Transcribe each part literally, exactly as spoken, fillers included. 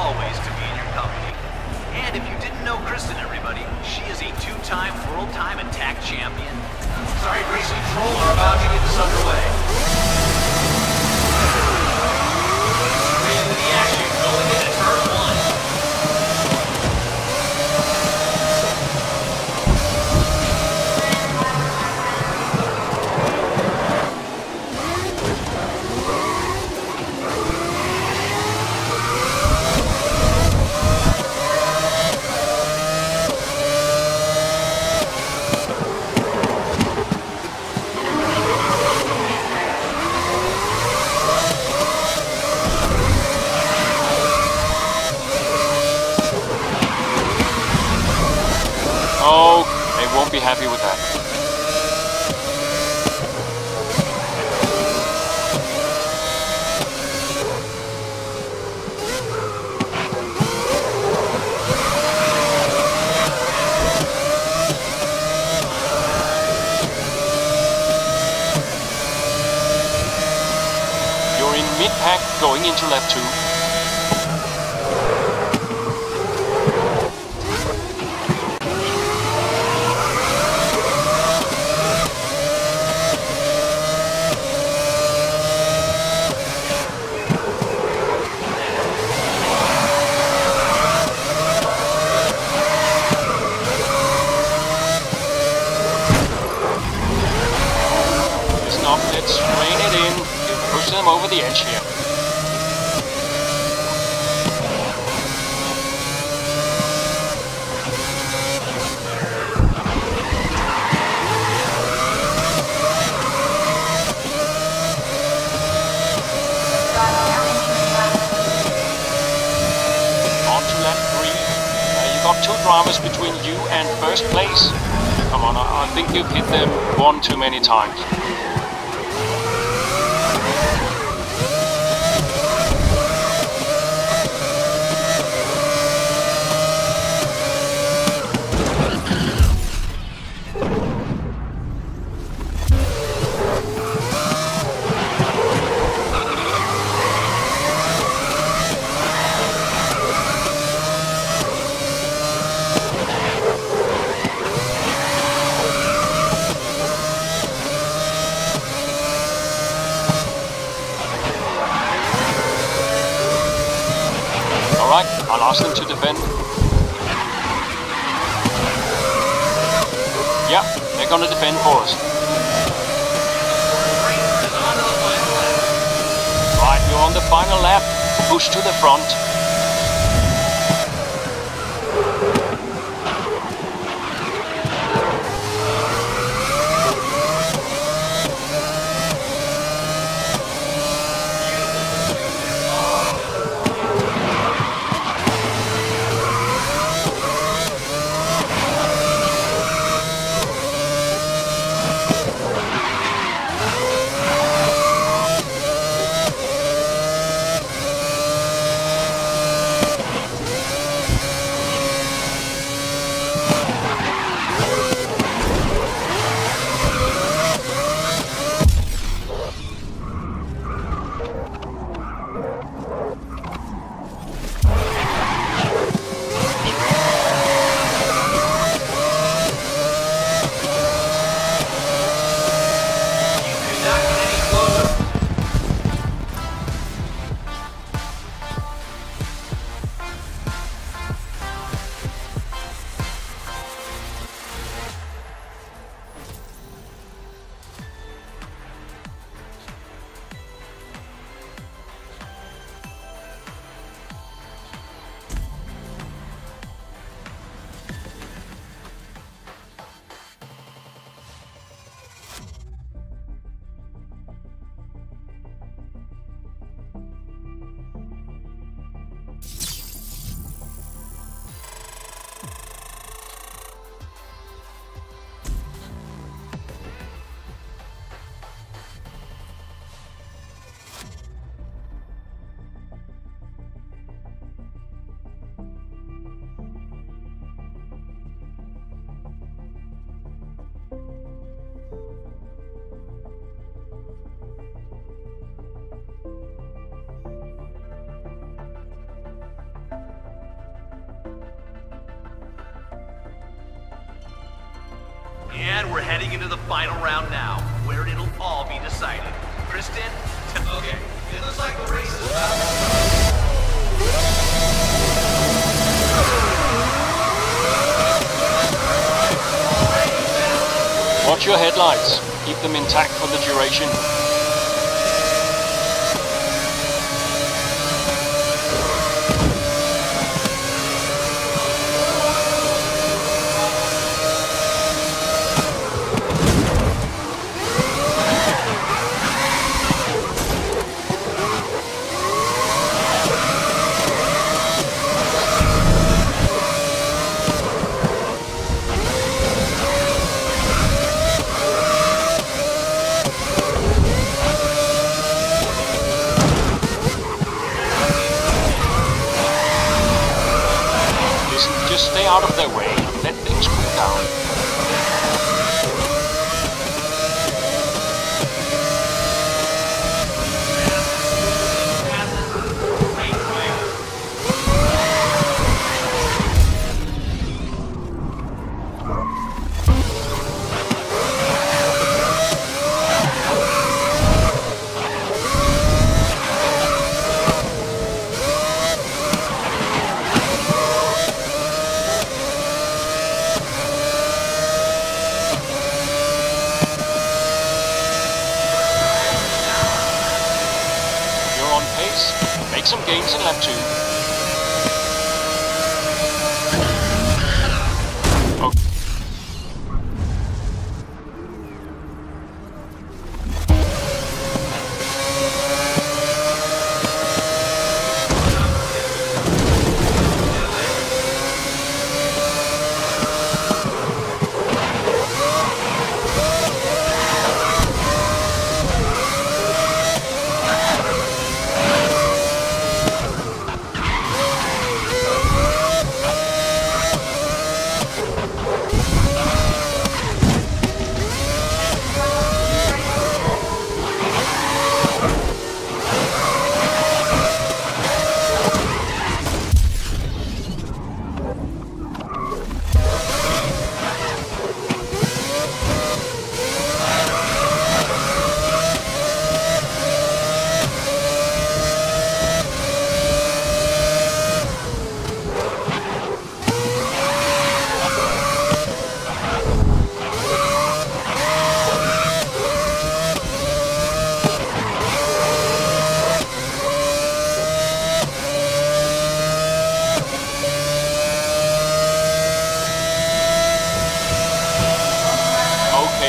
always to be in your company. And if you didn't know Kristen, everybody, she is a two-time world-time attack champion. Sorry, Gracie, Troll are about to get this underway. Into the action, going into turn one. Won't be happy with that. You're in mid-pack going into lap two. Over the edge here. On to lap three. Uh, you got two dramas between you and first place. Come on, I, I think you've hit them one too many times. I'll ask them to defend. Yeah, they're gonna defend for us. Right, you're on the final lap. Push to the front. that, we're heading into the final round now, where it'll all be decided. Kristen? Okay, it looks like the race is about. Watch your headlights. Keep them intact for the duration. Stay out of their way and let things cool down. Make some gains in lap two. Oh.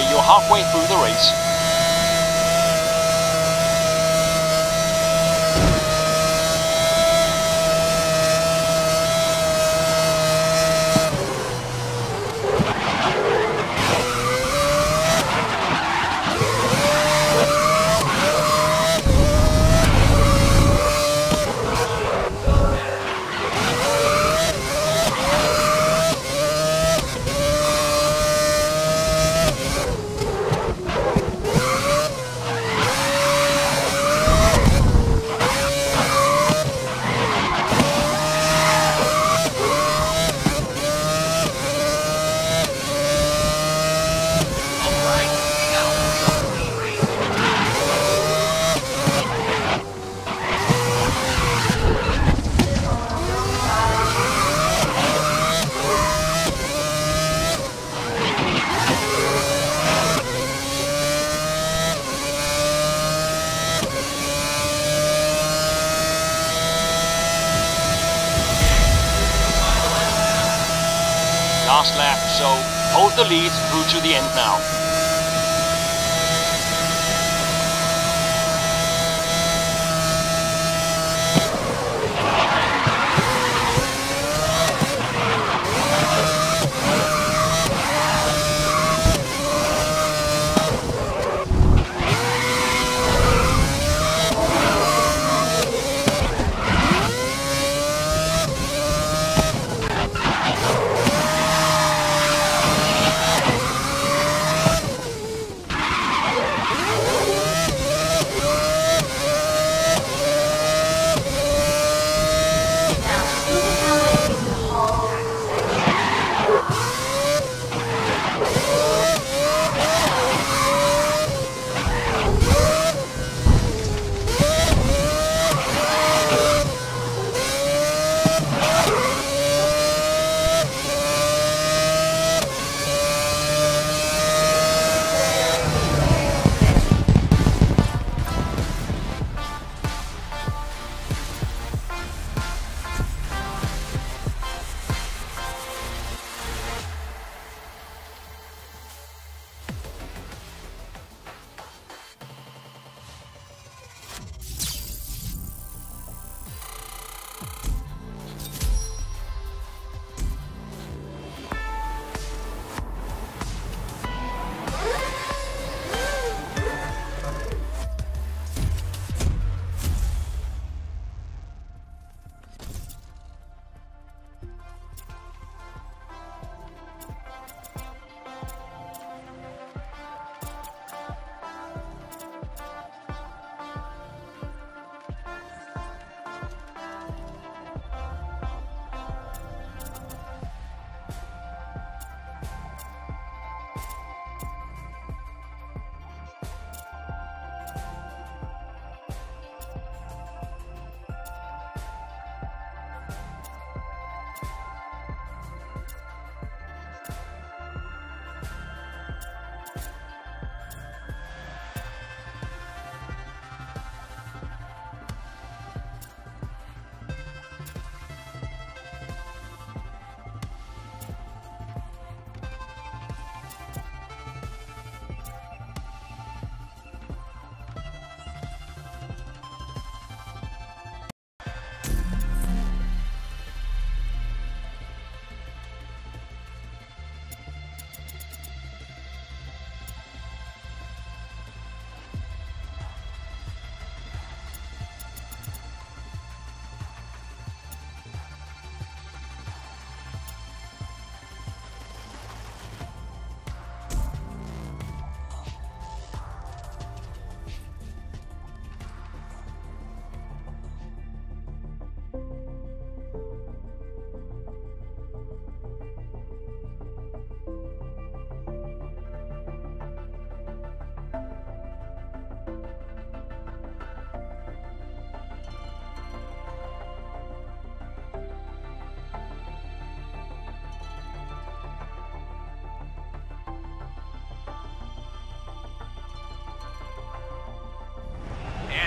You're halfway through the race. Last lap, so hold the lead through to the end now.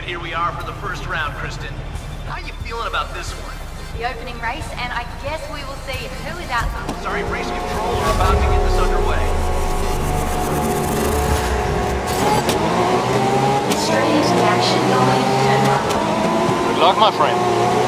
Here we are for the first round, Kristen. How are you feeling about this one? The opening race, and I guess we will see who is out. Sorry, race control are about to get this underway. Serious action going. Good luck, my friend.